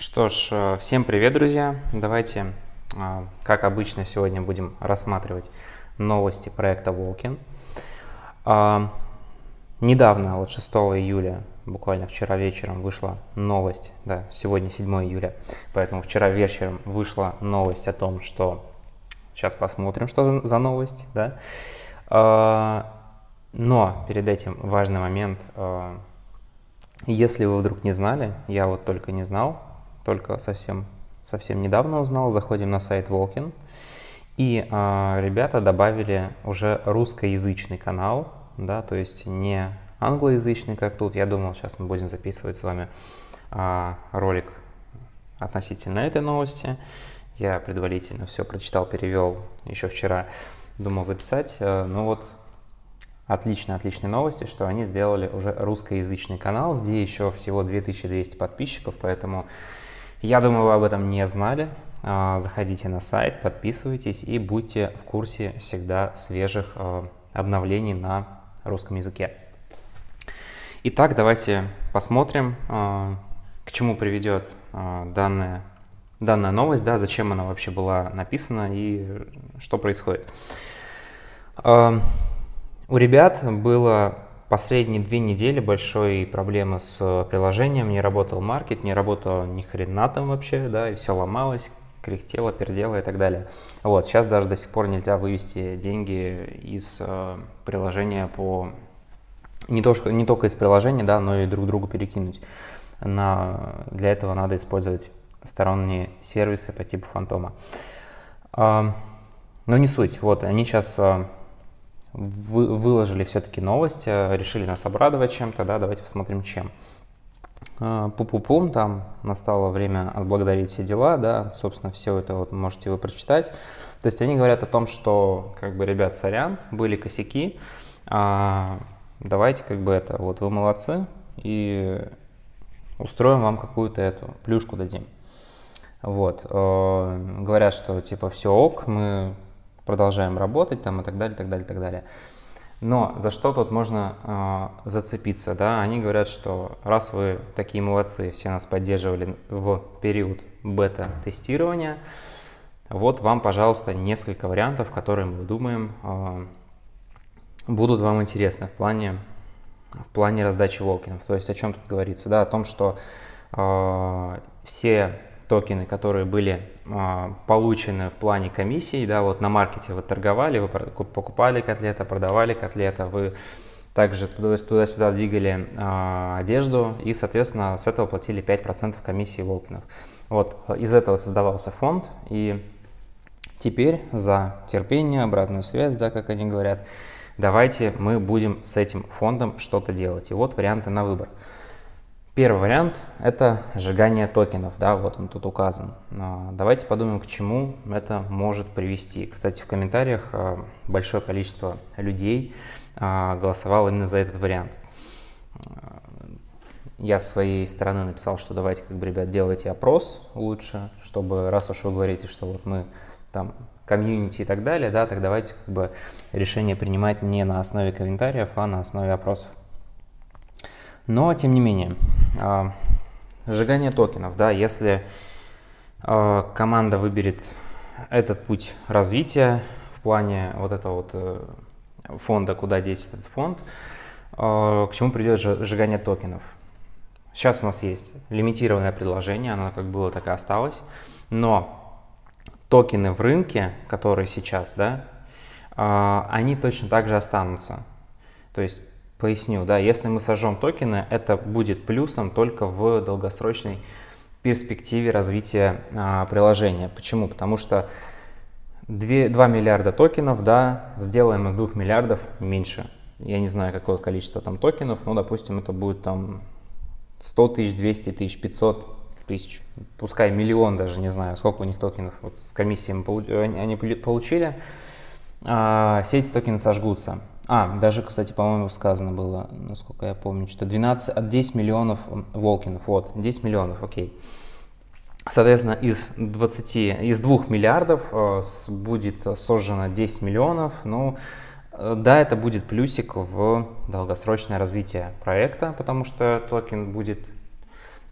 Что ж, всем привет, друзья! Давайте, как обычно, сегодня будем рассматривать новости проекта Walken. Недавно, вот 6 июля, буквально вчера вечером, вышла новость, да, сегодня 7 июля, поэтому вчера вечером вышла новость о том, что... Сейчас посмотрим, что за новость, да. Но перед этим важный момент. Если вы вдруг не знали, я вот только не знал, только совсем недавно узнал, заходим на сайт Walken, и ребята добавили уже русскоязычный канал, да, то есть не англоязычный, как тут. Я думал, сейчас мы будем записывать с вами ролик относительно этой новости. Я предварительно все прочитал, перевел еще вчера, думал записать, но вот отличные новости, что они сделали уже русскоязычный канал, где еще всего 2200 подписчиков, поэтому я думаю, вы об этом не знали. Заходите на сайт, подписывайтесь и будьте в курсе всегда свежих обновлений на русском языке. Итак, давайте посмотрим, к чему приведет данная новость, да, зачем она вообще была написана и что происходит. У ребят было последние 2 недели большой проблемы с приложением, не работал маркет, не работал ни хрена там вообще, да, и все ломалось, кряхтело, пердело и так далее. Вот, сейчас даже до сих пор нельзя вывести деньги из приложения по... Не только из приложения, да, но и друг другу перекинуть. Для этого надо использовать сторонние сервисы по типу Фантома. Но не суть. Вот, они сейчас выложили все-таки новость, решили нас обрадовать чем-то, да, давайте посмотрим, чем. Пу-пу-пум, там настало время отблагодарить все дела, да, собственно, все это вот можете вы прочитать. То есть они говорят о том, что, как бы, ребят, сорян, были косяки, давайте, как бы, это, вот, вы молодцы, и устроим вам какую-то эту плюшку дадим. Вот, говорят, что типа все ок, мы продолжаем работать там и так далее, так далее, так далее. Но за что тут можно зацепиться, да? Они говорят, что раз вы такие молодцы, все нас поддерживали в период бета-тестирования, вот вам, пожалуйста, несколько вариантов, которые, мы думаем, будут вам интересны в плане раздачи Walken. То есть о чем тут говорится, да? О том, что все токены, которые были получены в плане комиссии, да, вот на маркете вы торговали, вы покупали котлета, продавали котлета, вы также туда-сюда двигали одежду и, соответственно, с этого платили 5% комиссии Walken'ов. Вот, из этого создавался фонд, и теперь за терпение, обратную связь, да, как они говорят, давайте мы будем с этим фондом что-то делать. И вот варианты на выбор. Первый вариант – это сжигание токенов, да, вот он тут указан. Давайте подумаем, к чему это может привести. Кстати, в комментариях большое количество людей голосовало именно за этот вариант. Я с своей стороны написал, что давайте, как бы, ребят, делайте опрос лучше, чтобы, раз уж вы говорите, что вот мы там комьюнити и так далее, да, так давайте, как бы, решение принимать не на основе комментариев, а на основе опросов. Но, тем не менее, сжигание токенов, да, если команда выберет этот путь развития в плане вот этого вот фонда, куда действует этот фонд, к чему придет сжигание токенов? Сейчас у нас есть лимитированное предложение, оно как было, так и осталось, но токены в рынке, которые сейчас, да, они точно так же останутся, то есть... Поясню, да, если мы сожжем токены, это будет плюсом только в долгосрочной перспективе развития приложения. Почему? Потому что 2 миллиарда токенов, да, сделаем из 2 миллиардов меньше. Я не знаю, какое количество там токенов, но, допустим, это будет там 100 тысяч, 200 тысяч, 500 тысяч, пускай миллион даже, не знаю, сколько у них токенов. Вот с комиссией они получили, все эти токены сожгутся. Даже, кстати, по-моему, сказано было, насколько я помню, что 10 миллионов Walken'ов, вот, 10 миллионов, окей. Соответственно, из 2 миллиардов будет сожжено 10 миллионов, ну, да, это будет плюсик в долгосрочное развитие проекта, потому что токен будет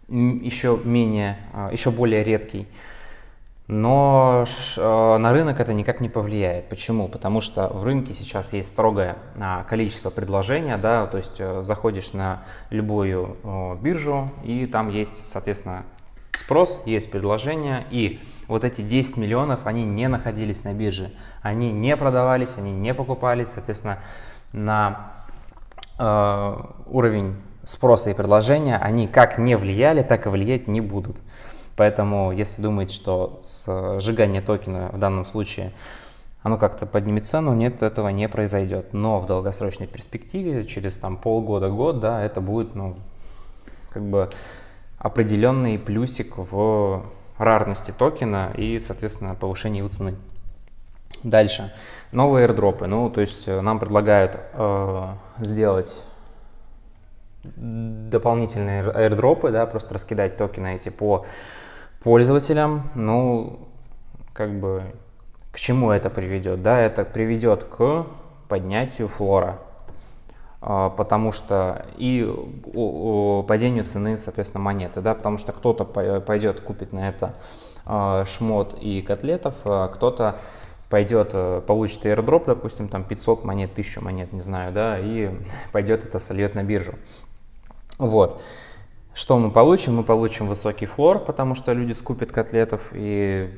еще более редкий. Но на рынок это никак не повлияет. Почему? Потому что в рынке сейчас есть строгое количество предложения, да, то есть заходишь на любую биржу, и там есть, соответственно, спрос, есть предложение, и вот эти 10 миллионов, они не находились на бирже, они не продавались, они не покупались, соответственно, на уровень спроса и предложения они как не влияли, так и влиять не будут. Поэтому, если думаете, что сжигание токена в данном случае оно как-то поднимет цену, нет, этого не произойдет. Но в долгосрочной перспективе, через там, полгода-год, да, это будет ну, как бы определенный плюсик в рарности токена и, соответственно, повышении его цены. Дальше. Новые airdropы. Ну, то есть нам предлагают сделать дополнительные airdropы, да, просто раскидать токены эти по пользователям. Ну, как бы, к чему это приведет? Да, это приведет к поднятию флора, потому что и падению цены, соответственно, монеты, да, потому что кто-то пойдет купит на это шмот и котлетов, а кто-то пойдет, получит airdrop, допустим, там 500 монет, 1000 монет, не знаю, да, и пойдет это сольет на биржу. Вот. Что мы получим? Мы получим высокий флор, потому что люди скупят котлетов и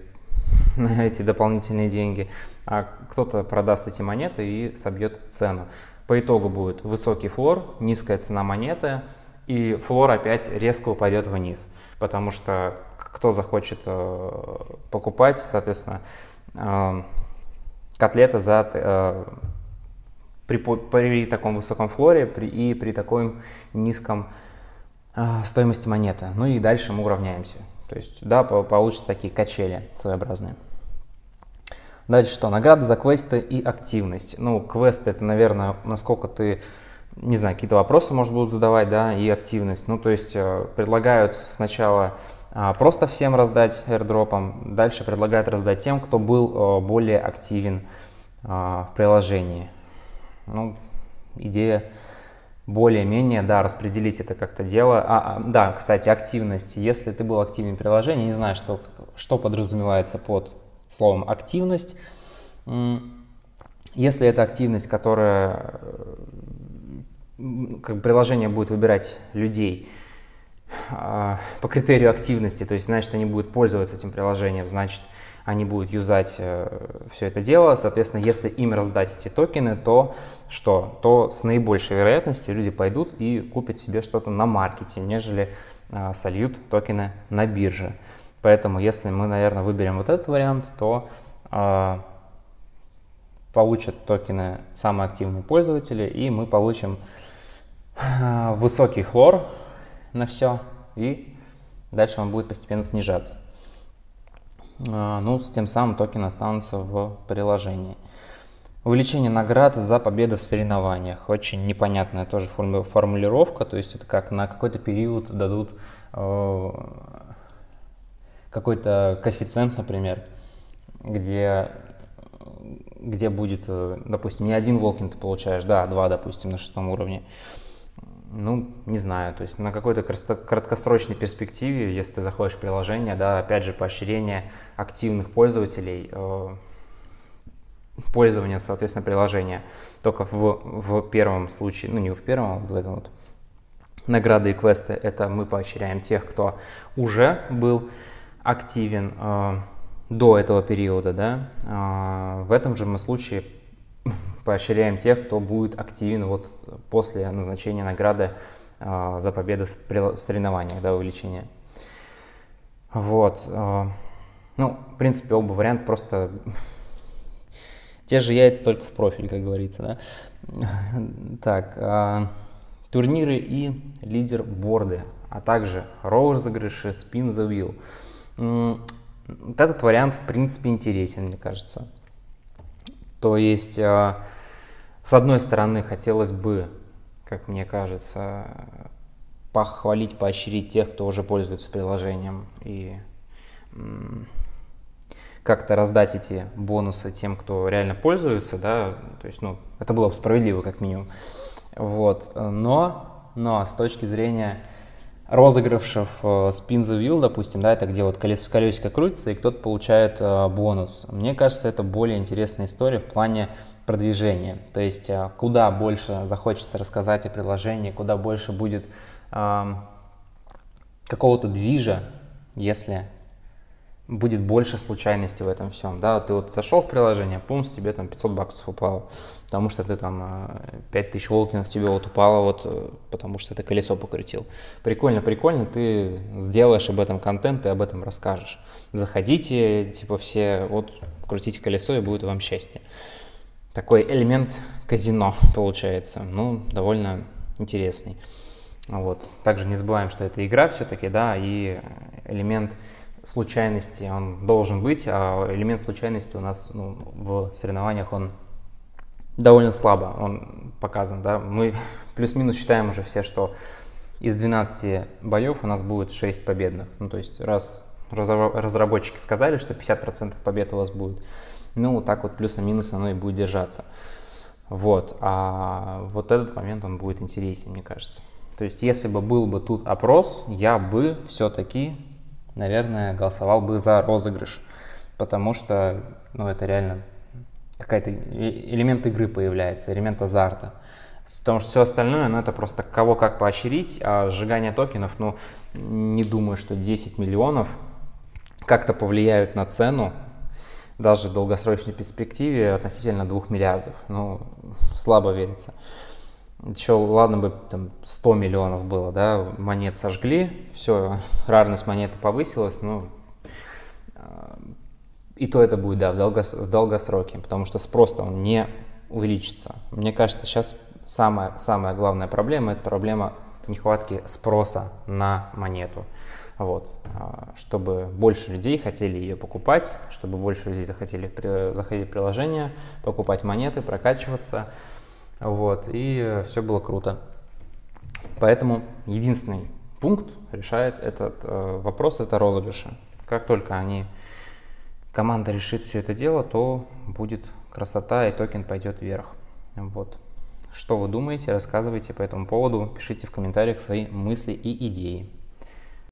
на эти дополнительные деньги, а кто-то продаст эти монеты и собьет цену. По итогу будет высокий флор, низкая цена монеты, и флор опять резко упадет вниз, потому что кто захочет покупать, соответственно, котлета при таком высоком флоре и при таком низком стоимости монеты. Ну и дальше мы уравняемся. То есть, да, получатся такие качели своеобразные. Дальше что? Награды за квесты и активность. Ну, квесты это, наверное, насколько ты, не знаю, какие-то вопросы, может, будут задавать, да, и активность. Ну, то есть, предлагают сначала просто всем раздать airdropом, дальше предлагают раздать тем, кто был более активен в приложении. Ну, идея более-менее, да, распределить это как-то дело. Да, кстати, активность. Если ты был активен в приложении, не знаю, что подразумевается под словом активность. Если это активность, которая, как приложение будет выбирать людей по критерию активности, то есть, значит, они будут пользоваться этим приложением, значит, они будут юзать все это дело. Соответственно, если им раздать эти токены, то что? То с наибольшей вероятностью люди пойдут и купят себе что-то на маркете, нежели сольют токены на бирже. Поэтому, если мы, наверное, выберем вот этот вариант, то получат токены самые активные пользователи, и мы получим высокий флор на все, и дальше он будет постепенно снижаться. Ну, тем самым токены останутся в приложении. Увеличение наград за победу в соревнованиях. Очень непонятная тоже формулировка, то есть это как на какой-то период дадут какой-то коэффициент, например, где будет, допустим, не один Walken ты получаешь, да, 2, допустим, на 6 уровне. Ну, не знаю, то есть на какой-то краткосрочной перспективе, если ты заходишь в приложение, да, опять же, поощрение активных пользователей, пользования, соответственно, приложения, только в первом случае, ну, не в первом, а в этом вот. Награды и квесты – это мы поощряем тех, кто уже был активен до этого периода, да, в этом же мы случае поощряем тех, кто будет активен вот после назначения награды за победу в соревнованиях, да, увеличение. Вот. Ну, в принципе, оба варианта просто те же яйца, только в профиль, как говорится, да. Так, турниры и лидерборды, а также роу-разыгрыши, spin the wheel. Вот этот вариант, в принципе, интересен, мне кажется. То есть, с одной стороны, хотелось бы, как мне кажется, похвалить, поощрить тех, кто уже пользуется приложением, и как-то раздать эти бонусы тем, кто реально пользуется, да, то есть, ну, это было бы справедливо, как минимум. Вот, но с точки зрения розыгрышев spin the wheel, допустим, да, это где вот колесико крутится и кто-то получает бонус. Мне кажется, это более интересная история в плане продвижения. То есть куда больше захочется рассказать о приложении, куда больше будет какого-то движа, если будет больше случайности в этом всем. Да, ты вот зашел в приложение, пумс, тебе там 500 баксов упало, потому что ты там 5000 волкинов тебе вот упало, вот потому что ты колесо покрутил. Прикольно, прикольно, ты сделаешь об этом контент и об этом расскажешь. Заходите, типа все, вот крутите колесо и будет вам счастье. Такой элемент казино получается, ну, довольно интересный. Вот. Также не забываем, что это игра все-таки, да, и элемент случайности он должен быть, а элемент случайности у нас в соревнованиях он довольно слабо он показан, да? Мы плюс-минус считаем уже все, что из 12 боев у нас будет 6 победных. Ну, то есть раз разработчики сказали, что 50% побед у вас будет, ну вот так вот плюс-минус оно и будет держаться. Вот, а вот этот момент он будет интересен, мне кажется. То есть если бы был бы тут опрос, я бы все-таки, наверное, голосовал бы за розыгрыш, потому что, ну, это реально какой-то элемент игры появляется, элемент азарта. Потому что все остальное, ну, это просто кого как поощрить, а сжигание токенов, ну, не думаю, что 10 миллионов как-то повлияют на цену, даже в долгосрочной перспективе относительно 2 миллиардов, ну, слабо верится. Еще, ладно бы, там 100 миллионов было, да, монет сожгли, все, рарность монеты повысилась, ну, и то это будет, да, в долгосроке, потому что спрос-то он не увеличится. Мне кажется, сейчас самая главная проблема – это проблема нехватки спроса на монету. Вот, чтобы больше людей хотели ее покупать, чтобы больше людей захотели заходить в приложение, покупать монеты, прокачиваться. Вот, и все было круто. Поэтому единственный пункт решает этот вопрос, это розыгрыши. Как только команда решит все это дело, то будет красота и токен пойдет вверх. Вот. Что вы думаете, рассказывайте по этому поводу, пишите в комментариях свои мысли и идеи.